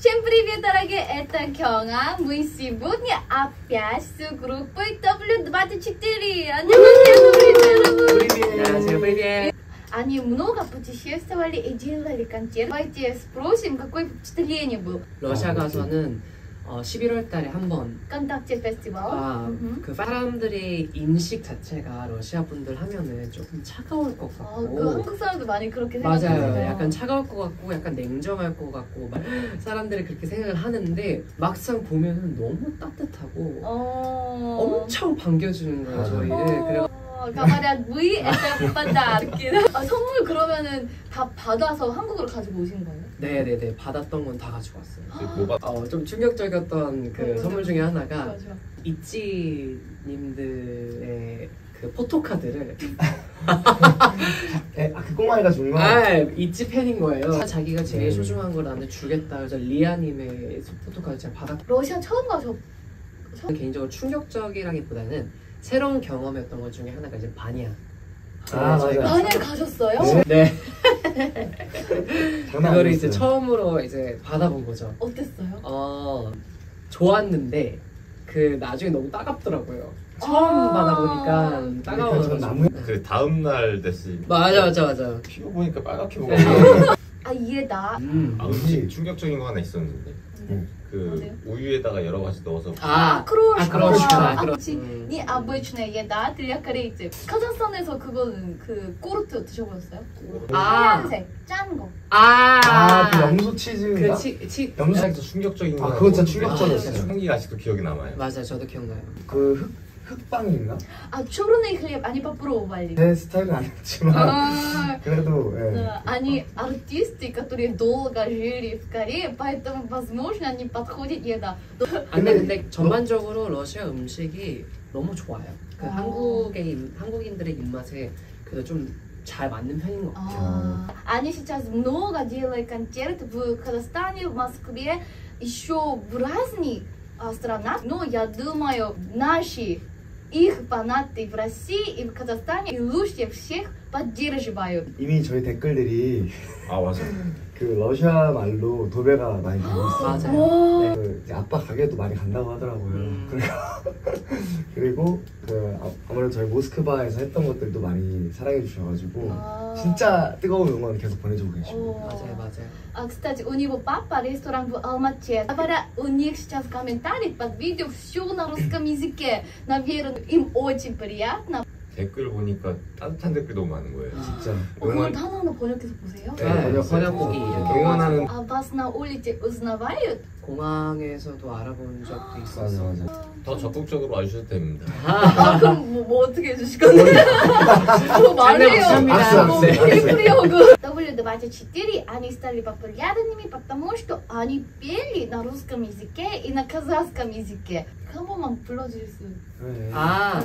Всем привет, дорогие! Это Кёнга. Мы сегодня опять с группой W24. Привет, привет! Они много путешествовали и делали концерт. Давайте спросим, какое впечатление было. 러시아 가서는 11월달에 한번 깜짝제 페스티벌. 그 사람들의 인식 자체가 러시아 분들 하면은 조금 차가울 것 같고. 그 한국 사람도 많이 그렇게 생각해요. 맞아요. 약간 차가울 것 같고, 약간 냉정할 것 같고, 막 사람들이 그렇게 생각을 하는데 막상 보면은 너무 따뜻하고 엄청 반겨주는 거예요, 저희를. 그래서 가마리아 V SF 받아기. 선물 그러면은 다 받아서 한국으로 가지고 오신 거예요? 네네네, 받았던 건 다 가지고 왔어요. 좀 충격적이었던 그 선물 중에 하나가 있지님들의 그 포토카드를 그 꼬마이가 준 거? 있지 팬인 거예요. 자기가 제일 소중한 걸 나한테 주겠다. 그래서 리아님의 포토카드 제가 받았고. 러시아 처음 가서 개인적으로 충격적이라기보다는 새로운 경험이었던 것 중에 하나가 이제 바니아. 맞아요. 바니아 가셨어요? 네. 그거를 이제 처음으로 이제 받아본 거죠. 어땠어요? 좋았는데 그 나중에 너무 따갑더라고요. 처음 받아보니까 따가워서. 그 다음 날 됐으니까. 맞아. 피부 보니까 빨갛게 먹었어요. 이해다. 음식 충격적인 거 하나 있었는데. 그 우유에다가 여러 가지 넣어서 아크로시카니 обычная еда для корейцев. 카자흐스탄에서 그거는 그 꼬르트 드셔보셨어요? 하얀색 짠 거. 그 염소 치즈인가? 염소 치즈 충격적인 거. 그거 진짜 충격적이었어요. 향기가 아직도 기억이 남아요. 맞아요, 저도 기억나요. 그 흑빵인가? 초르네 클립 아니 밥으로 말리. 내 스타일은 아니었지만 그래도 아니 아티스트, которые долго жили в Корее, поэтому возможно не подходит еда. 근데 전반적으로 러시아 음식이 너무 좋아요. 그 한국인들의 입맛에 그 좀 잘 맞는 편인 것 같아요. 아니 сейчас много делает концерт в Казахстане, в Москве, еще в разных странах. Но я думаю, наши их фанаты в России и в Казахстане лучше всех поддерживают. 이미 저희 댓글들이 맞아. 그 러시아 말로 도배가 많이 되고 있어요. 네, 아빠 가게도 많이 간다고 하더라고요. 그리고 아무래도 저희 모스크바에서 했던 것들도 많이 사랑해 주셔가지고 진짜 뜨거운 응원 계속 보내주고 계십니다. 맞아요. Кстати, у него папа ресторан в Алмате. Говорят, у них сейчас комментарии под видео все на русском языке. Наверное, им очень приятно. 댓글 보니까 따뜻한 댓글 너무 많은 거예요. 진짜. 그럼 하나하나 번역해서 보세요. 네, 번역보기. 응원하는. вас на улице узнавают? 공항에서도 알아본 적도 있어서. 더 적극적으로 와주셔도 됩니다. 그럼 뭐 어떻게 해주실 건데? 뭐 말해요. 그리고 W24 они стали популярными, потому что они пели на русском языке и на казахском языке. 한 번만 불러주실 수? 하나,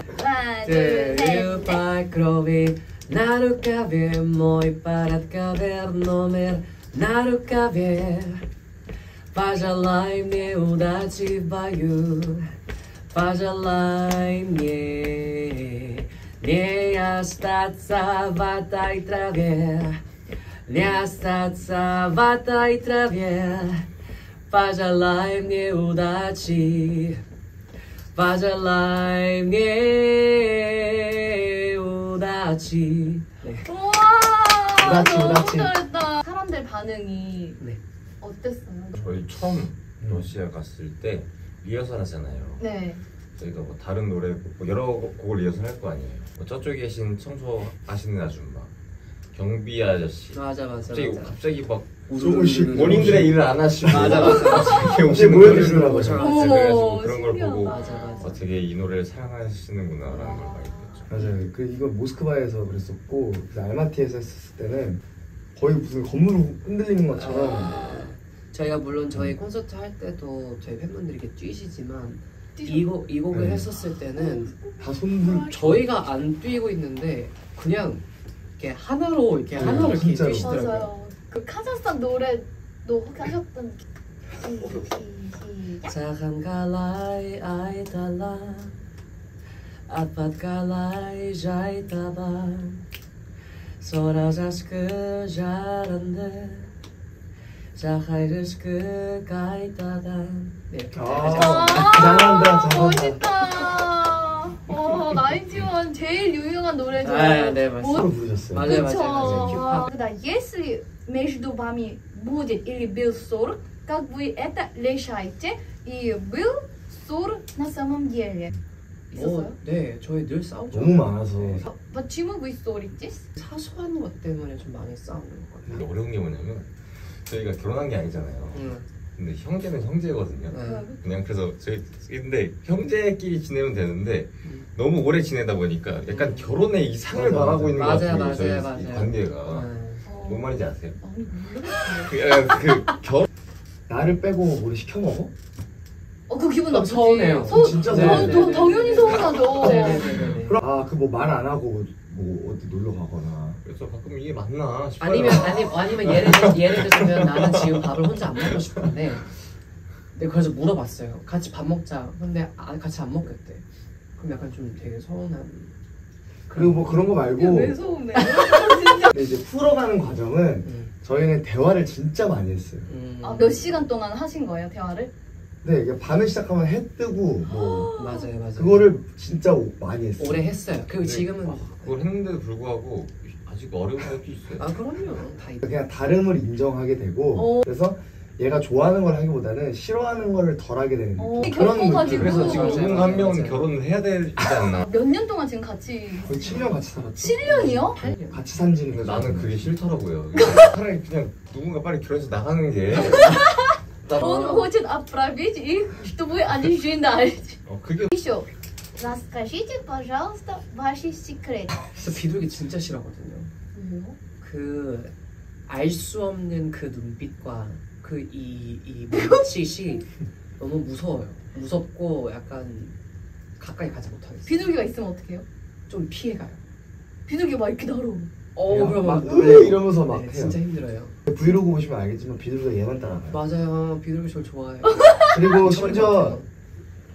둘, 셋. По крови на рукаве мой парадковер номер на рукаве. Пожелай мне удачи в бою. Пожелай мне не остаться в этой траве. Не остаться в этой траве. Пожелай мне удачи. Пожелай мне удачи. 와, 너무 잘했다. 사람들 반응이 어땠어요? 저희 처음 러시아 갔을 때 리허설 하잖아요. 저희가 뭐 다른 노래, 뭐 여러 곡을 리허설 할 거 아니에요. 뭐 저쪽에 계신 청소하시는 아줌마, 경비 아저씨. 갑자기 막 본인들의 일을 안 하시고 이렇게 모여드시더라고요. 그런 걸 보고 되게 이 노래를 사랑하시는구나 라는 걸 많이 느꼈죠. 맞아요. 이거 모스크바에서 그랬었고, 알마티에서 했었을 때는 거의 무슨 건물 흔들리는 것처럼. 저희가 물론 저희 콘서트 할 때도 저희 팬분들이 이렇게 뛰시지만 이 곡을 했었을 때는 다 손들, 저희가 안 뛰고 있는데 그냥 이렇게 하나로 이렇게 뛰시더라고요. 맞아요. 그 카자흐스탄 노래도 혹시 하셨던 작은 갈라이 아이달라 아팠 갈라이 자이다바 소라자스크 자란데 자카이루스 그가이다단. 네, 이렇게. 잘한다. 멋있다. 나인티원 제일 유명한 노래죠. 아, 네, 맞아요. 부르셨어요. 맞아요, 맞아요. 그다 예슬리 между вами будет или был ссор, как вы это решаете? И был ссор на самом деле. 있었어요? 네, 저희 늘 싸우죠. 너무 많아서. 맞지무고 있어 어리지? 사소한 것 때문에 좀 많이 싸우는 것 같아요. 근데 어려운 게 뭐냐면 저희가 결혼한 게 아니잖아요. 근데 형제는 형제거든요. 그냥 그래서 저희 근데 형제끼리 지내면 되는데 너무 오래 지내다 보니까 약간 결혼의 이상을 바라고 있는 것 같아요. 저희 관계가. 뭔 말인지 아세요? 아니 결혼 나를 빼고 우리 시켜 먹어? 그 기분 나쁘지? 서운해요. 진짜 서운해요. 당연히 서운하죠. 네네네. 아, 그 뭐 말 안 하고 뭐 어디 놀러 가거나 그래서 가끔 이게 맞나 싶어요. 아니면 예를 들면 나는 지금 밥을 혼자 안 먹고 싶은데 근데 그래서 물어봤어요. 같이 밥 먹자. 근데 같이 안 먹겠대. 그럼 약간 좀 되게 서운한. 그리고 뭐 그런 거 말고. 야, 왜 서운해? 근데 이제 풀어가는 과정은 저희는 대화를 진짜 많이 했어요. 아, 몇 시간 동안 하신 거예요, 대화를? 네, 이게 밤에 시작하면 해 뜨고 뭐 맞아요, 맞아요. 그거를 진짜 많이 했어요. 오래 했어요. 그리고 지금은 그걸 했는데도 불구하고 아직 어려운 것도 있어요. 아, 그럼요. 그냥 다름을 인정하게 되고 그래서 얘가 좋아하는 걸 하기보다는 싫어하는 걸 덜 하게 되는 느낌. 그런 느낌. 그래서 지금 누군가 한 명은 결혼을 해야 되지 않나. 몇 년 동안 지금 같이 거의 7년 같이 살았죠. 7년이요? 8년. 같이 산 지는 나는 그게 싫더라고요. 차라리 그냥 누군가 빨리 결혼해서 나가는 게 Он хочет отправить их, чтобы они жили дальше. Еще, расскажите, пожалуйста, ваши секреты. 진짜 비둘기 진짜 싫어하거든요. 그 알 수 없는 그 눈빛과 그 이 몸짓이 너무 무서워요. 무섭고 약간 가까이 가지 못하겠어요. 비둘기가 있으면 어떡해요? 좀 피해가요. 비둘기 막 이렇게 날아오고. 그럼 막 놀래 이러면서 막 해요. 진짜 힘들어요. 브이로그 보시면 알겠지만 비둘기가 얘만 따라가요. 맞아요. 비둘기 저를 좋아해요. 그리고 심지어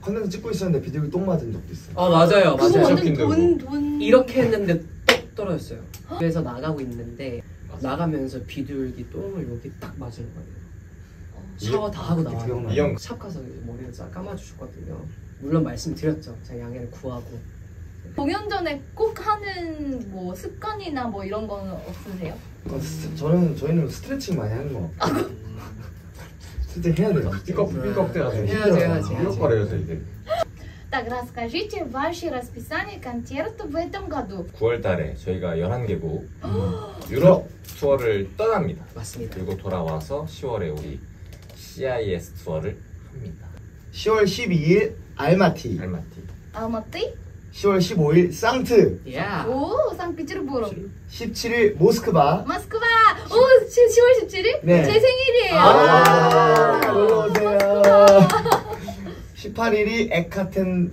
컨텐츠 찍고 있었는데 비둘기 똥 맞은 적도 있어요. 아, 맞아요. 그거 완전 돈 이렇게 했는데 똑 떨어졌어요. 그래서 나가고 있는데 나가면서 비둘기 똥을 여기 딱 맞은 거예요. 샤워 다 하고 나와요. 샵 가서 머리를 쫙 감아주셨거든요. 물론 말씀드렸죠. 제가 양해를 구하고. 공연 전에 꼭 하는 뭐 습관이나 뭐 이런 거는 없으세요? 저희는 스트레칭 많이 하는 거 같아요. 진짜 해야 돼요. 삐걱대가지고 해야지. 삐걱거려요, 저희들. Так, расскажите ваше расписание концертов в этом году. 9월 달에 저희가 11개국 유럽 투어를 떠납니다. 맞습니다. 그리고 돌아와서 10월에 우리 CIS 투어를 합니다. 10월 12일 알마티. 10월 15일 상트. 오, 상트페테르부르크. 17일 모스크바. 오, 10월 17일? 네. 제 생일이에요. 놀러 오세요. 18일이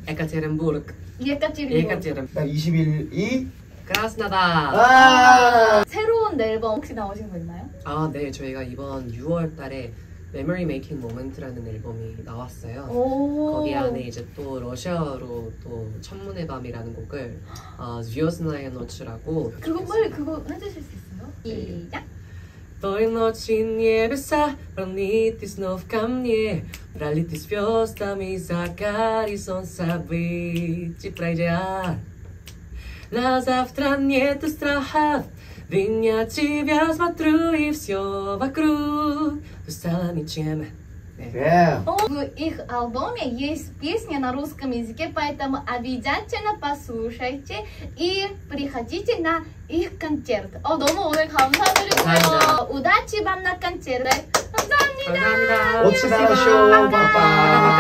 에카테린부르크. 예카테린부르크. 20일이 크라스나다. 새로운 앨범 혹시 나오신 거 있나요? 아, 네. 저희가 이번 6월 달에 Memory Making Moment라는 앨범이 나왔어요. 거기 안에 이제 또 러시아어로 또 천문의 밤이라는 곡을 Звёздная ноч라고 그거 빨리 그거 해주실 수 있어요? 시작! Той ночи небеса, прони ты снова ко мне, брали ты звёздами за горизонт событий пройдя. На завтра нету страха, ведь я тебя смотрю и всё вокруг. В их альбоме есть песня на русском языке, поэтому обязательно послушайте и приходите на их концерт. 너무 오늘 감사드리고요. удачи вам на концерте. 감사합니다.